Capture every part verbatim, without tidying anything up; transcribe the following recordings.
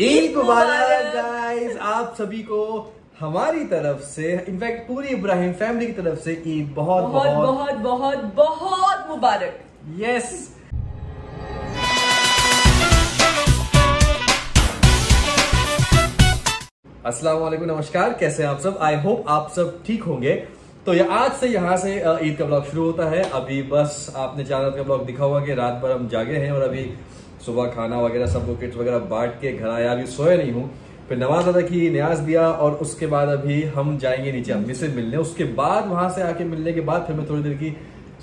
ईद मुबारक guys, आप सभी को हमारी तरफ से, इनफैक्ट पूरी इब्राहिम फैमिली की तरफ से ईद बहुत बहुत बहुत बहुत बहुत, बहुत मुबारक। Yes yes. अस्सलाम वालेकुम, नमस्कार, कैसे हैं आप सब? आई होप आप सब ठीक होंगे। तो ये आज से यहाँ से ईद का ब्लॉग शुरू होता है। अभी बस आपने चादर का ब्लॉग दिखा हुआ कि रात भर हम जागे हैं और अभी सुबह खाना वगैरह सबको किट्स वगैरह बांट के घर आया, अभी सोए नहीं हूँ। फिर नमाज अदा की, न्याज दिया और उसके बाद अभी हम जाएंगे नीचे अम्मी से मिलने। उसके बाद वहाँ से आके मिलने के बाद फिर मैं थोड़ी देर की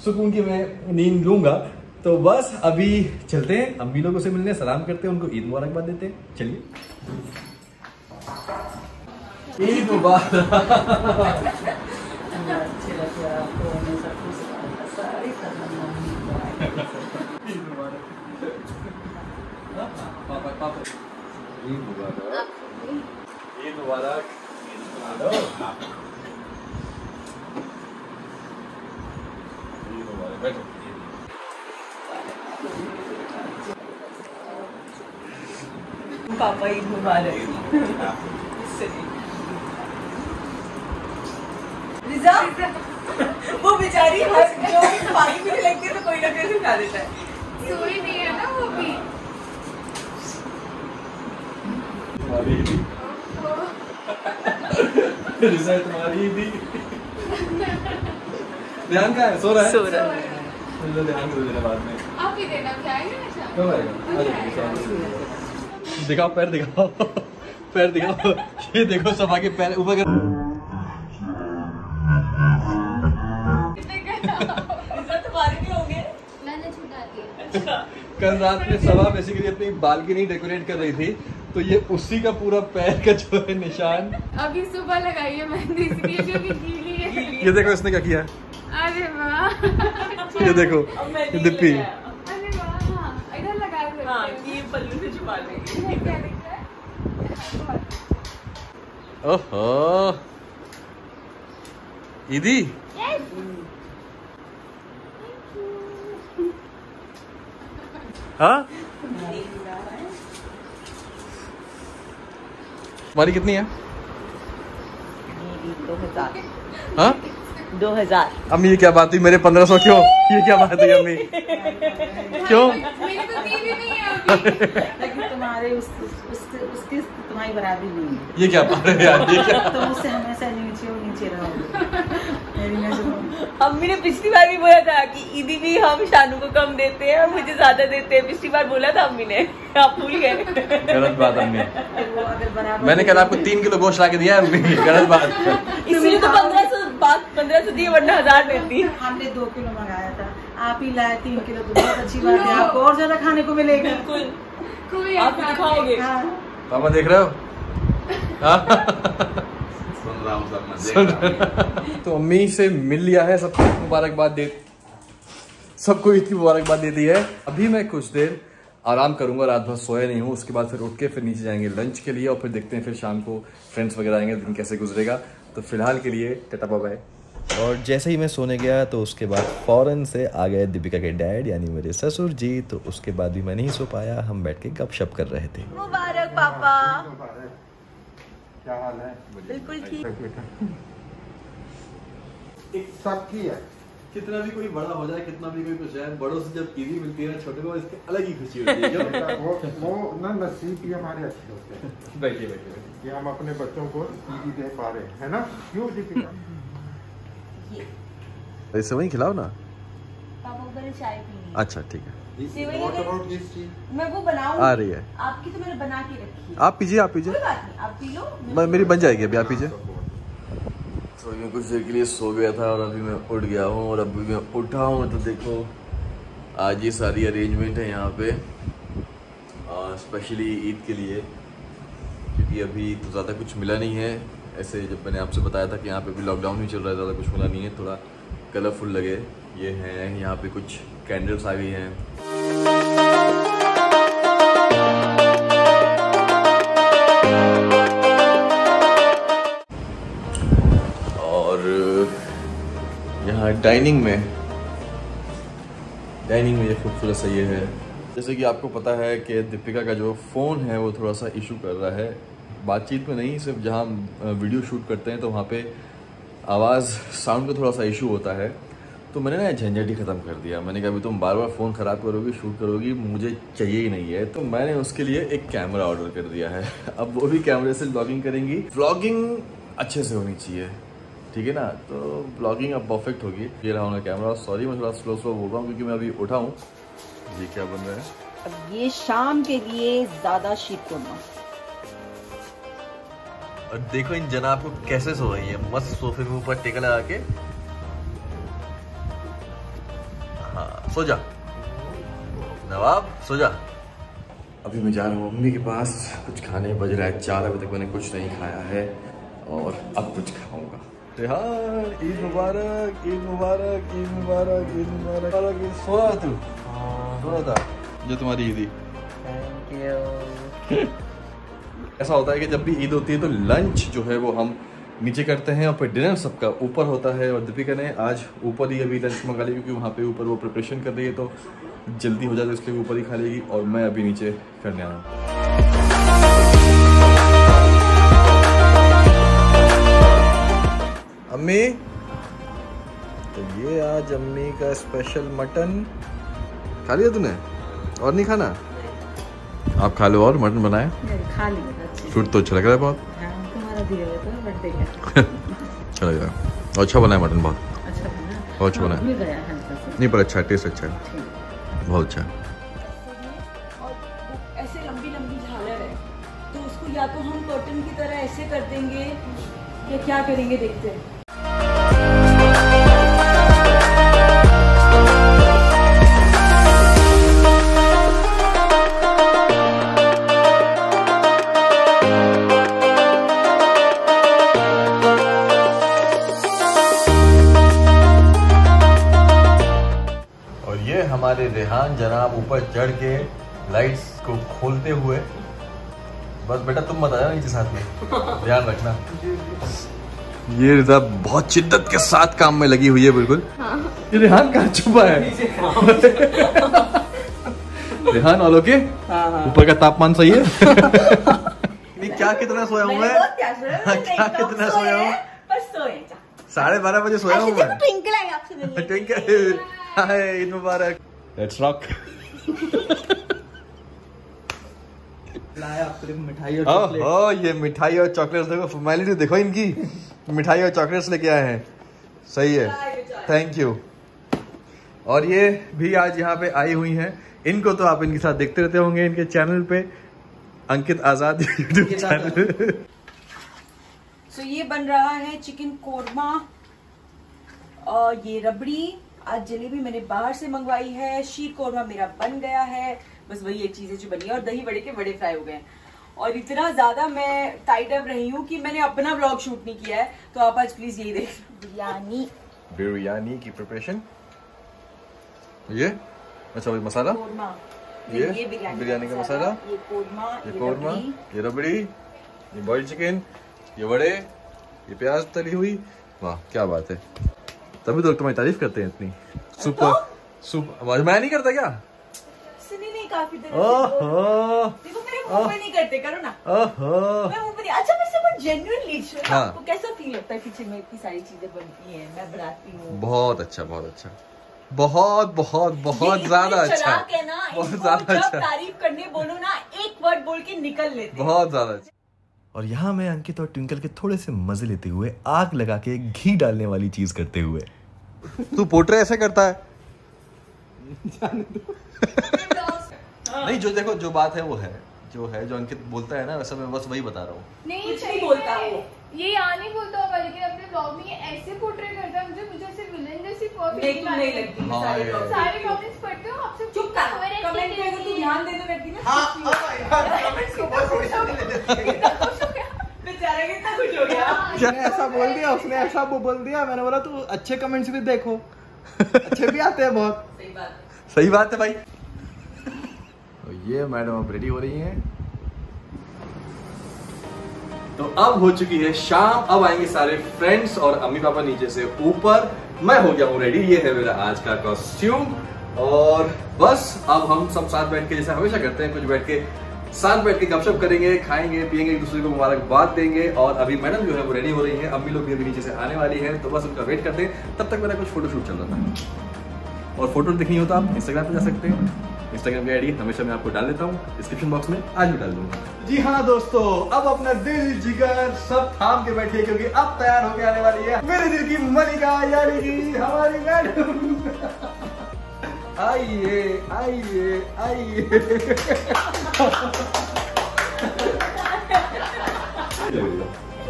सुकून की मैं नींद लूँगा। तो बस अभी चलते हैं अम्मी लोगों से मिलने, सलाम करते हैं उनको, ईद मुबारकबाद देते हैं। चलिए ईद मुबारक। ईद मुबारक, ईद मुबारक। पापा ईद मुबारक। रिजा वो बेचारी जो पानी भी लगती है तो कोई ना कोई उठा देता है, सोई नहीं है ना वो भी। तुम्हारी भी ध्यान का है, सो रहा है, सो रहा है। बाद में आप ही देना, क्या है ना? दिखाओ पैर, दिखाओ पैर, दिखाओ। ये देखो सब आगे पैर ऊपर कर। कल रात में सवा बेसिकली अपनी बालकनी डेकोरेट कर रही थी तो ये उसी का पूरा पैर का जो है निशान अभी सुबह लगाई है मैंने, इसलिए क्योंकि गीली है। ये देखो इसने क्या किया। अरे वाह, ये देखो दिप्पी। अरे वाह, इधर लगा दो। हां, ये पल्लू से छुपा लेंगे। क्या दिख रहा है? ओहो दीदी, हाँ तुम्हारी कितनी है? दो हजार। हाँ दो हजार। अम्मी ये क्या बात हुई, मेरे पंद्रह सौ क्यों? ये क्या बात हुई अम्मी? क्यों? मेरे को टीवी नहीं है लेकिन तुम्हारे उस, उस, उसकी तुम्हारी बराबरी नहीं है। ये क्या बात है यार, ये क्या? तुम उससे हमेशा नीचे और नीचे रहोगे। अम्मी ने पिछली बार भी बोला था कि ईदी भी हम शानू को कम देते हैं और मुझे ज्यादा देते हैं। पिछली बार बोला था अम्मी ने, आप भूल गए। गलत बात अम्मी, मैंने कल आपको तीन किलो गोश्त ला के दिया अम्मी, गलत बात। इसीलिए तो पंद्रह सौ बात पंद्रह सौ दी, वरना हजार देती। हमने दो किलो मंगाया था, आप ही लाए तीन किलो। बहुत अच्छी बात है, आपको और ज्यादा खाने को मिलेगा। बिल्कुल, आप खाओगे। पापा देख रहे हो? सुन रहा हूँ सब, मैं देख रहा हूँ। तो अम्मी से मिल लिया है, सबको मुबारकबाद दे सबको ईद की मुबारकबाद दे दी है। अभी मैं कुछ देर आराम करूंगा, रात भर सोया नहीं हूँ। उसके बाद फिर उठ के फिर नीचे जाएंगे लंच के लिए और फिर देखते हैं फिर शाम को फ्रेंड्स वगैरह आएंगे, दिन कैसे गुजरेगा। तो फिलहाल के लिए टाटा बाय बाय। और जैसे ही मैं सोने गया तो उसके बाद फ़ौरन से आ गए दीपिका के डैड यानी मेरे ससुर जी। तो उसके बाद भी मैं नहीं सो पाया, हम बैठ के गपशप कर रहे थे। मुबारक पापा, क्या हाल है? बिल्कुल ठीक, सब ठीक है। कितना भी कोई बड़ा हो जाए, कितना भी कोई कुछ है, बड़ों से जब ईदी मिलती है ना छोटे को, इसकी अलग ही खुशी होती है। जो वो वो ना नसीब ही हमारे अच्छे होते हैं। बैठिए बैठिए, ये हम अपने बच्चों को ईदी दे पा रहे हैं, है ना? क्यों दीपिका, ये सेवई खिलाओ ना पापा, ऊपर चाय पीनी। अच्छा ठीक है, व्हाट अबाउट दिस चीज मैं वो बनाऊं, आ रही है आपकी तो मैंने बना के रखी है। आप पीजिए, आप पीजिए, कोई बात नहीं, आप पी लो, मेरी बन जाएगी अभी, आप पीजिए। तो मैं कुछ देर के लिए सो गया था और अभी मैं उठ गया हूँ और अभी मैं उठा हूँ। तो देखो आज ये सारी अरेंजमेंट है यहाँ पे, और स्पेशली ईद के लिए, क्योंकि अभी तो ज़्यादा कुछ मिला नहीं है। ऐसे जब मैंने आपसे बताया था कि यहाँ पे भी लॉकडाउन ही चल रहा है, ज़्यादा कुछ मिला नहीं है, थोड़ा कलरफुल लगे। ये हैं यहाँ पे कुछ कैंडल्स आ गई हैं। डाइनिंग में डाइनिंग में ये खूबसूरत सा ये है जैसे कि आपको पता है कि दीपिका का जो फ़ोन है वो थोड़ा सा इशू कर रहा है, बातचीत में नहीं, सिर्फ जहाँ वीडियो शूट करते हैं तो वहाँ पे आवाज़ साउंड का थोड़ा सा इशू होता है। तो मैंने ना झंझट ही ख़त्म कर दिया, मैंने कहा अभी तुम बार बार फ़ोन ख़राब करोगी, शूट करोगी, मुझे चाहिए ही नहीं है। तो मैंने उसके लिए एक कैमरा ऑर्डर कर दिया है। अब वो भी कैमरे से व्लॉगिंग करेंगी। व्लॉगिंग अच्छे से होनी चाहिए, ठीक है ना, तो व्लॉगिंग अब परफेक्ट होगी। ये रहा उनका कैमरा। सॉरी मैं थोड़ा स्लो स्लो बोल रहा हूँ क्योंकि मैं अभी उठा हूँ। ये क्या बन रहा है? अब ये शाम के लिए ज़्यादा शीतोमा। और देखो इन जनाब को कैसे सो रही है, मस्त सोफे के ऊपर टेका लगा के। हाँ सो जा नवाब, सो जा। अभी मैं जा रहा हूँ मम्मी के पास, कुछ खाने। बज रहा है चार, अभी तक मैंने कुछ नहीं खाया है और अब कुछ खाऊंगा। रेहान ईद मुबारक, ईद मुबारक, ईद मुबारक, ईद मुबारक। सो रहा तू? सो रहा था जो तुम्हारी ईदी। Thank you. ऐसा होता है कि जब भी ईद होती है तो लंच जो है वो हम नीचे करते हैं और फिर डिनर सबका ऊपर होता है। और दीपिका ने आज ऊपर ही अभी लंच मंगा लिया क्योंकि वहाँ पे ऊपर वो प्रिपरेशन कर रही है तो जल्दी हो जाए तो इसलिए ऊपर ही खा लेगी। और मैं अभी नीचे करने आया हूँ। अम्मी, तो ये आज अम्मी का स्पेशल मटन। खा लिया तूने? और नहीं खाना? आप खा लो। और मटन बनाए? खा लिया। शूट तो अच्छा लग रहा है बहुत। हाँ, तुम्हारा दिया हुआ था, बट देखा अच्छा लग रहा है। अच्छा बनाया मटन, बहुत अच्छा बना। बहुत अच्छा बनाया, नहीं पर अच्छा, टेस्ट अच्छा है, बहुत अच्छा। और ऐसे लंबी लंबी झालर है तो उसको या तो हम कर्टन की तरह ऐसे कर देंगे या क्या करेंगे, देखते हैं। हमारे रेहान जनाब ऊपर चढ़ के लाइट्स को खोलते हुए। बस बेटा तुम बताया नीचे साथ में, ध्यान रखना। ये रिदा बहुत शिद्दत के साथ काम में लगी हुई है बिल्कुल। हाँ। ये रेहान कहाँ छुपा है? रेहान वालों के ऊपर का तापमान सही है। क्या कितना सोया हूँ मैं, क्या कितना सोया हूँ? साढ़े बारह बजे सोया हूँ मैं। ट्विंकल ईद मुबारक। Let's rock। लाया मिठाई और चॉकलेट। oh, oh, ये मिठाई और चॉकलेट्स देखो, फॉर्मेलिटी देखो इनकी। मिठाई और चॉकलेट्स लेके आए हैं, सही है, थैंक यू। और ये भी आज यहाँ पे आई हुई हैं। इनको तो आप इनके साथ देखते रहते होंगे इनके चैनल पे, अंकित आजाद यूट्यूब चैनल। सो ये बन रहा है चिकन कोरमा और ये रबड़ी। आज जलेबी मैंने बाहर से मंगवाई है, शीर कोरमा मेरा बन गया है, बस वही एक चीज़ है जो बनी है। और दही बड़े के बड़े फ्राई हो गए हैं। और इतना ज़्यादा मैं टाइट अप रही हूँ कि मैंने अपना व्लॉग शूट नहीं किया है, तो आप आज प्लीज़ यही देख। बिरयानी, बिरयानी की प्रिपरेशन। ये अच्छा भाई मसाला, ये, ये बिरयानी का मसाला, ये कोरमा, ये कोरमा, ये रबड़ी, ये बॉइल्ड चिकन, ये बड़े, ये प्याज तली हुई। वाह क्या बात है, तभी तो तुम्हारी तारीफ करते हैं इतनी। Super super. मैं नहीं करता क्या? सुनी नहीं काफी देर। ओहो देखो मेरे मुंह पे नहीं करते, करो ना। ओहो मैं मुंह पे। अच्छा मैं सब जेन्युइनली पूछूं, आपको कैसा फील होता है किचन में इतनी सारी चीजें बनती हैं, मैं बनाती हूं? बहुत अच्छा, बहुत अच्छा, बहुत बहुत बहुत ज्यादा अच्छा, बहुत ज्यादा अच्छा। तारीफ करने बोलो ना, एक वर्ड बोल के निकल लेते, बहुत ज्यादा। और यहाँ मैं अंकित और ट्विंकल के थोड़े से मजे लेते हुए आग लगा के घी डालने वाली चीज करते हुए। तू पोट्रे ऐसे करता है? नहीं जो देखो जो बात है वो है, जो है जो अंकित बोलता है ना वैसा मैं बस वही बता रहा हूँ। नहीं सही बोलता वो, ये यहाँ नहीं बोलता होगा लेकिन अपने ब्लॉग में ये ऐसे पोट्रे करता है। मुझे मुझे ऐसे विलेन जैसी परफेक्ट नहीं लगती। सारे सारे कमेंट्स पढ़ते हो आप सब? चुप कर, कमेंट पे अगर तू ध्यान दे तो रहती ना। हां हां कमेंट्स को बहुत थोड़ी सी ले लेते। बेचारा कितना खुश हो गया, मैंने ऐसा बोल दिया, उसने ऐसा बोल दिया। मैंने बोला तू अच्छे कमेंट्स भी देखो, अच्छे भी आते हैं बहुत। सही बात है, सही बात है भाई। तो ये मैडम अब रेडी हो रही हैं। तो अब हो चुकी है शाम, अब आएंगे सारे फ्रेंड्स और अम्मी पापा नीचे से ऊपर। मैं हो गया हूँ रेडी। ये है मेरा आज का कॉस्ट्यूम और बस अब हम सब साथ बैठ के, जैसे हमेशा करते हैं, कुछ बैठ के साथ बैठ के गपशप करेंगे, खाएंगे पिएंगे, एक दूसरे को मुबारकबाद देंगे। और अभी मैडम जो है वो रेडी हो रही है, अम्मी लोग भी अभी नीचे से आने वाली है, तो बस उनका वेट करते हैं। तब तक मेरा कुछ फोटोशूट चल रहा था, और फोटो देखनी हो तो आप इंस्टाग्राम पर जा सकते हैं। इंस्टाग्राम की आईडी हमेशा मैं आपको डाल देता हूँ, डिस्क्रिप्शन बॉक्स में आज भी डाल दूंगा। जी हाँ दोस्तों, अब अपना दिल जिगर सब थाम के बैठिए, क्योंकि अब तैयार होके आने वाली है मेरे दिल की मलिका, यानी कि हमारी मैडम। आइए आइए आइए।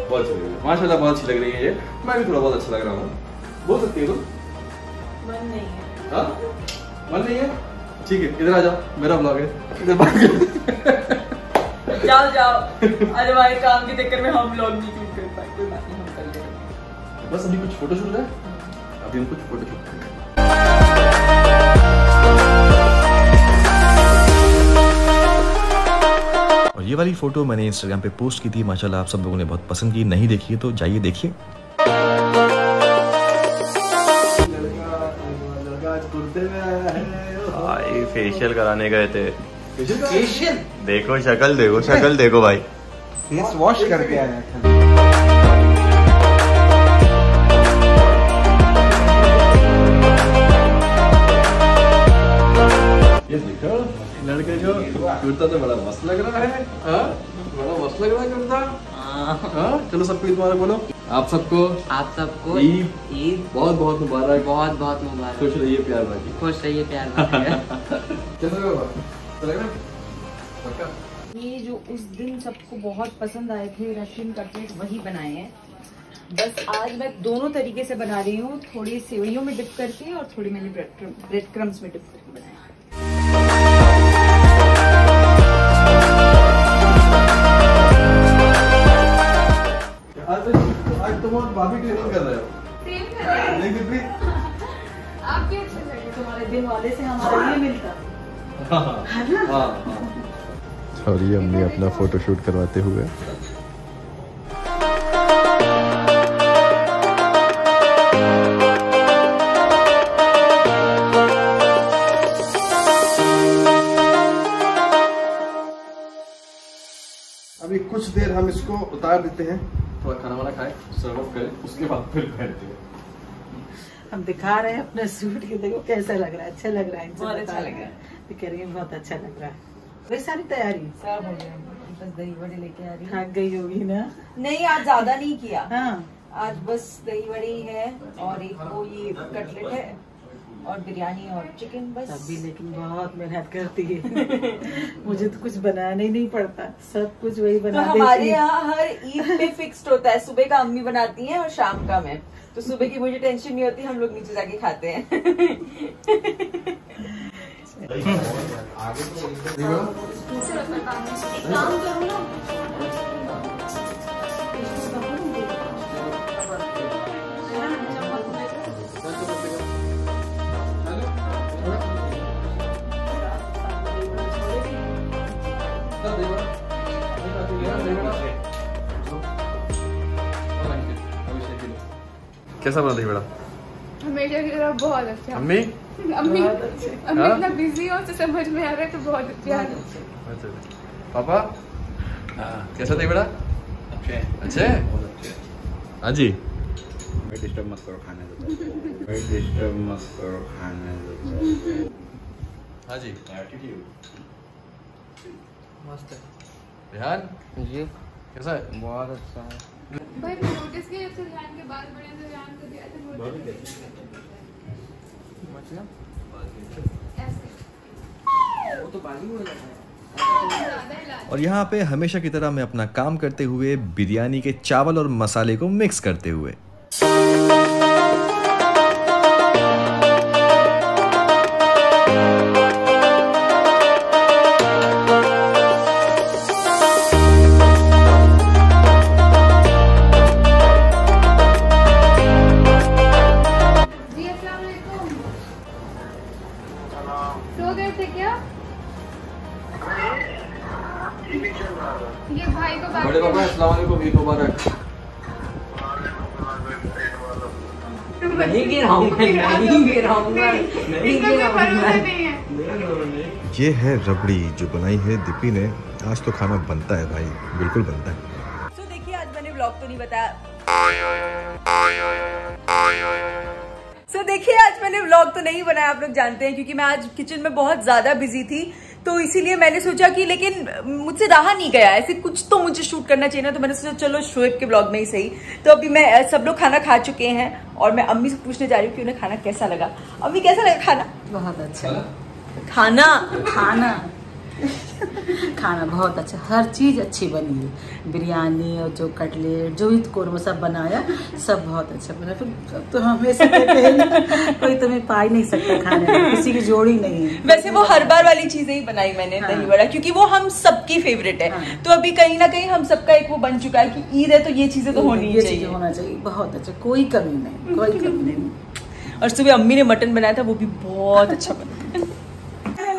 बहुत माशाल्लाह, बहुत अच्छी लग रही है ये। मैं भी थोड़ा बहुत अच्छा लग रहा हूँ। बोल सकती है तुम? मन नहीं है। हाँ, मन नहीं है, ठीक है, इधर आ जाओ, मेरा ब्लॉग है, इधर बात करो। जाओ जाओ, अरे भाई काम के चक्कर में हम ब्लॉग नहीं शूट कर पाए, कोई बात नहीं, हम कर लेंगे। बस अभी कुछ फोटो शूट है, अभी हम कुछ फोटो शूट करेंगे। और ये वाली फोटो मैंने इंस्टाग्राम पे पोस्ट की थी, माशाल्लाह आप सब लोगों ने बहुत पसंद की। नहीं देखी है तो जाइए देखिए। फेशियल कराने गए थे। फेशियल देखो, शक्ल देखो, शक्ल देखो भाई, फेस वॉश करके आया था। ये देखो लड़के जो कुर्ता, तो बड़ा मस्त लग रहा है। आ? बड़ा मस्त लग रहा है कुर्ता। चलो सबको ईद मुबारक बोलो। आप सबको आप सबको ईद ईद बहुत बहुत मुबारक, बहुत बहुत मुबारक। खुश रहिए प्यार बाकी, खुश रहिए प्यार बाकी। ये जो उस दिन सबको बहुत पसंद आए थे रशियन कटलेट, वही बनाए हैं। बस आज मैं दोनों तरीके से बना रही हूँ, थोड़ी सेवड़ियों में डिप करके और थोड़ी मैंने ब्रेड क्रम्स में डिप करके बनाए हैं। आज तुम और भाभी ट्रेनिंग कर रहे हो, आपके अच्छे लगे, तुम्हारे दिन वाले से हमारे लिए मिलता है ना। और ये हमने अपना फोटो शूट करवाते हुए। अभी कुछ देर हम इसको उतार देते हैं, थोड़ा खाना वाना खाए, सर्व अप करें, उसके बाद फिर पहनते हैं। हम दिखा रहे हैं अपना सूट के, देखो कैसा लग रहा है, अच्छा लग रहा है, बहुत अच्छा लग रहा है, कह रही है बहुत अच्छा लग रहा है। वही सारी तैयारी सब हो गया, बस दही वड़े लेके आ रही। थक गई होगी ना? नहीं, आज ज्यादा नहीं किया। हाँ, आज बस दही वड़े ही है और एक वो ये कटलेट है और बिरयानी और चिकन बस। अभी लेकिन बहुत मेहनत करती है। मुझे तो कुछ बनाना ही नहीं पड़ता, सब कुछ वही बना देती है। तो हमारे यहाँ हर ईद पे फिक्स्ड होता है, सुबह का अम्मी बनाती हैं और शाम का मैं, तो सुबह की मुझे टेंशन नहीं होती, हम लोग नीचे जाके खाते हैं। कैसा बना दही बड़ा? हमेशा की तरह बहुत अच्छा। अम्मी अम्मी अम्मी इतना बिजी हो तो समझ में आ रहा है, तो बहुत प्यार। अच्छा पापा, कैसा दही बड़ा? अच्छे अच्छे हाँ जी। मैं डिस्टर्ब मत करो खाने दो, मैं डिस्टर्ब मत करो खाने दो। हाँ जी, मस्त है। रेहान जी कैसा है? बहुत अच्छा है भाई। नोटिस किया जब से रेहान के बाल बड़े से रेहान को दिया था, नोटिस ऐसे। और यहाँ पे हमेशा की तरह मैं अपना काम करते हुए, बिरयानी के चावल और मसाले को मिक्स करते हुए। नहीं गिराऊंगा, नहीं गिराऊंगा, नहीं गिराऊंगा। ये है रबड़ी जो बनाई है दीपी ने। आज तो खाना बनता है भाई, बिल्कुल बनता है। तो देखिए आज मैंने व्लॉग तो नहीं बताया, तो देखिए आज मैंने व्लॉग तो नहीं बनाया, आप लोग जानते हैं, क्योंकि मैं आज किचन में बहुत ज़्यादा बिजी थी, तो इसीलिए मैंने सोचा कि लेकिन मुझसे रहा नहीं गया, ऐसे कुछ तो मुझे शूट करना चाहिए ना, तो मैंने सोचा चलो शोएब के व्लॉग में ही सही। तो अभी मैं सब लोग खाना खा चुके हैं और मैं अम्मी से पूछने जा रही हूँ कि उन्हें खाना कैसा लगा। अम्मी कैसा लगा खाना? बहुत अच्छा खाना खाना खाना बहुत अच्छा, हर चीज़ अच्छी बनी है, बिरयानी और जो कटलेट जो भी कोरमा सब बनाया, सब बहुत अच्छा बना। फिर तो हमेशा कोई तुम्हें पा ही नहीं सकता खाने में, किसी की जोड़ी नहीं है। वैसे वो हर बार वाली चीज़ें ही बनाई मैंने, हाँ। दही बड़ा, क्योंकि वो हम सबकी फेवरेट है, हाँ। तो अभी कहीं ना कहीं हम सबका एक वो बन चुका है कि ईद है तो ये चीज़ें तो होनी चाहिए, होना चाहिए। बहुत अच्छा, कोई कमी नहीं, कोई कमी नहीं। और सुबह अम्मी ने मटन बनाया था, वो भी बहुत अच्छा बना।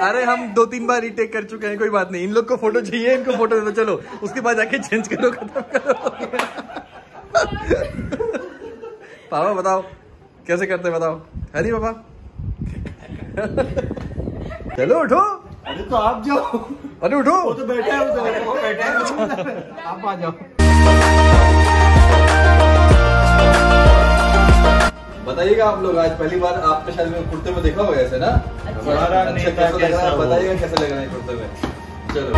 अरे हम दो तीन बार रिटेक कर चुके हैं, कोई बात नहीं। इन लोग को फोटो चाहिए, इनको फोटो दे दो, चलो उसके बाद जाके चेंज करो, खत्म करो। पापा बताओ कैसे करते हैं, बताओ। हरी पापा चलो उठो। अरे तो आप जाओ, अरे उठो, वो तो बैठा है, वो तो बैठा है, आप आ जाओ। बताइएगा आप लोग, आज पहली बार आपने शायद में कुर्ते में देखा होगा ऐसे ना, बड़ा अच्छा कैसा लग रहा है, बताइएगा कैसे लग रहा है कुर्ते में। चलो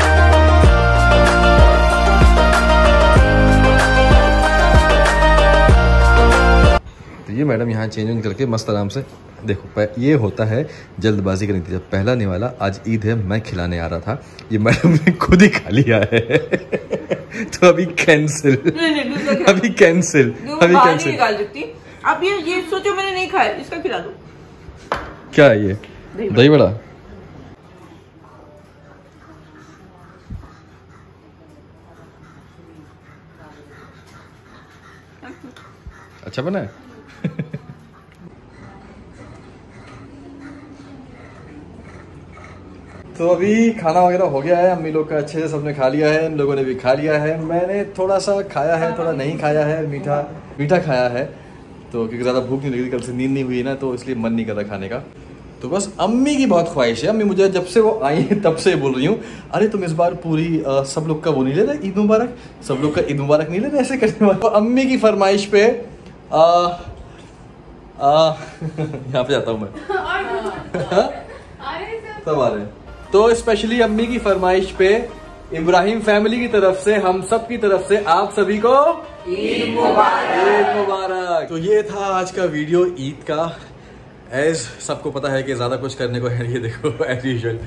तो ये मैडम यहाँ चेंज उन करके मस्त आराम से, देखो ये होता है जल्दबाजी करने के लिए। पहला निवाला आज ईद है, मैं खिलाने आ रहा था, ये मैडम ने खुद ही खा लिया है। तो अभी कैंसिल, अभी कैंसिल, अभी कैंसिल। अब ये ये सोचो मैंने नहीं खाया, इसका खिला दो। क्या है ये? दही, दही बड़ा। अच्छा बना है। तो अभी खाना वगैरह हो गया है, अम्मी लोग का अच्छे से सबने खा लिया है, इन लोगों ने भी खा लिया है। मैंने थोड़ा सा खाया है, थोड़ा नहीं खाया है, मीठा मीठा खाया है, तो क्योंकि ज़्यादा भूख नहीं लगी, कल से नींद नहीं हुई ना, तो इसलिए मन नहीं कर रहा खाने का। तो बस अम्मी की बहुत ख्वाहिश है, अम्मी मुझे जब से वो आई है तब से बोल रही हूँ, अरे तुम इस बार पूरी आ, सब लोग का वो नहीं ले रहे, ईद मुबारक, सब लोग का ईद मुबारक नहीं ले रहे, ऐसे करने वाले। तो अम्मी की फरमाइश पे आ, आ, यहाँ पे जाता हूँ मैं, सब आ रहे। तो स्पेशली अम्मी की फरमाइश पे इब्राहिम फैमिली की तरफ से, हम सब की तरफ से आप सभी को ईद मुबारक, ईद मुबारक। तो ये था आज का वीडियो ईद का। एज सबको पता है कि ज़्यादा कुछ करने को है, ये देखो एज यूजुअल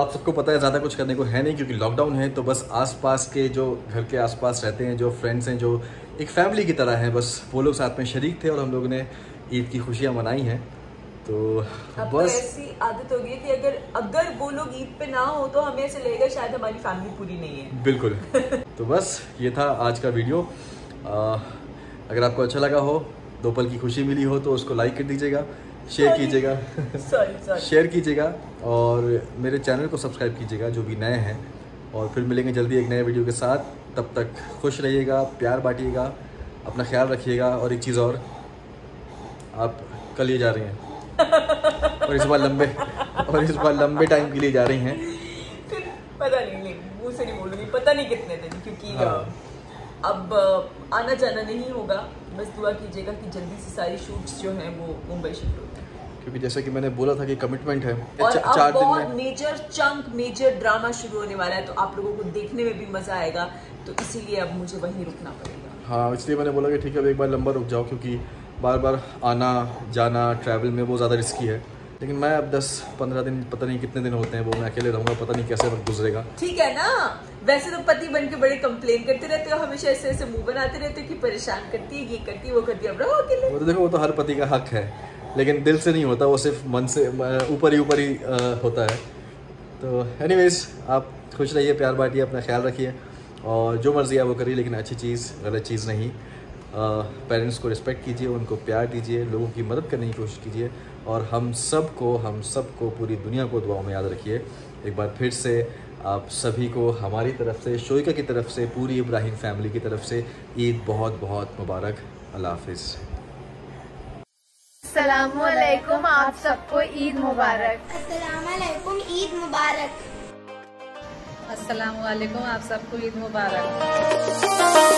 आप सबको पता है ज़्यादा कुछ करने को है नहीं, क्योंकि लॉकडाउन है। तो बस आसपास के जो घर के आसपास रहते हैं, जो फ्रेंड्स हैं, जो एक फैमिली की तरह हैं, बस वो लोग साथ में शरीक थे और हम लोग ने ईद की खुशियाँ मनाई हैं। तो अब बस तो ऐसी आदत हो गई है कि अगर अगर वो लोग ईद पे ना हो तो हमें ऐसे लगेगा शायद हमारी फैमिली पूरी नहीं है, बिल्कुल। तो बस ये था आज का वीडियो। आ, अगर आपको अच्छा लगा हो, दो पल की खुशी मिली हो, तो उसको लाइक कर दीजिएगा, शेयर कीजिएगा, शेयर कीजिएगा और मेरे चैनल को सब्सक्राइब कीजिएगा जो भी नए हैं। और फिर मिलेंगे जल्दी एक नए वीडियो के साथ, तब तक खुश रहिएगा, प्यार बांटिएगा, अपना ख्याल रखिएगा। और एक चीज़ और, आप कल ये जा रही हैं और इस बार लंबे और इस बार लंबे टाइम के लिए जा रही हैं, पता नहीं, नहीं मुँह से नहीं बोलूँगी, पता नहीं कितने दिन, क्योंकि हाँ। अब आना जाना नहीं होगा, बस दुआ कीजिएगा कि जल्दी से सारी शूट्स जो हैं वो मुंबई शिफ्ट हो जाए, क्योंकि जैसा कि मैंने बोला था कि कमिटमेंट है। और अब चार दिन में मेजर चंक मेजर ड्रामा शुरू होने वाला है, तो आप लोगों को देखने में भी मज़ा आएगा, तो इसीलिए अब मुझे वहीं रुकना पड़ेगा। हाँ, इसलिए मैंने बोला कि ठीक है अब एक बार लंबा रुक जाओ, क्योंकि बार बार आना जाना ट्रैवल में वो ज़्यादा रिस्की है। लेकिन मैं अब दस पंद्रह दिन, पता नहीं कितने दिन होते हैं वो मैं अकेले रहूँगा, पता नहीं कैसे वक्त गुजरेगा। ठीक है ना, वैसे तो पति बन के बड़े कंप्लेन करते रहते हो, हमेशा ऐसे ऐसे मुंह बनाते रहते हो कि परेशान करती है, ये करती है, वो करती है, अब रहो अकेले। वो तो देखो वो तो हर पति का हक है, लेकिन दिल से नहीं होता, वो सिर्फ मन से ऊपर ही ऊपर ही होता है। तो एनीवेज, आप खुश रहिए, प्यार बांटिए, अपना ख्याल रखिए और जो मर्जी है वो करिए, लेकिन अच्छी चीज़, गलत चीज़ नहीं। पेरेंट्स uh, को रिस्पेक्ट कीजिए, उनको प्यार दीजिए, लोगों की मदद करने की कोशिश कीजिए। और हम सब को हम सब को पूरी दुनिया को दुआओं में याद रखिए। एक बार फिर से आप सभी को हमारी तरफ से, शोइका की तरफ से, पूरी इब्राहिम फैमिली की तरफ से ईद बहुत बहुत मुबारक। अल्लाह हाफिज़। अस्सलामुअलैकुम, आप सबको ईद मुबारक। अस्सलामुअलैकुम, ईद मुबारक। अस्सलामुअलैकुम, आप सबको ईद मुबारक।